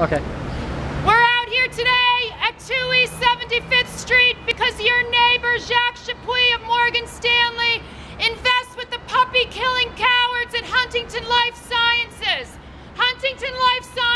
Okay. We're out here today at 2 East 75th Street because your neighbor Jacques Chappuis of Morgan Stanley invests with the puppy killing cowards at Huntingdon Life Sciences. Huntingdon Life Sciences.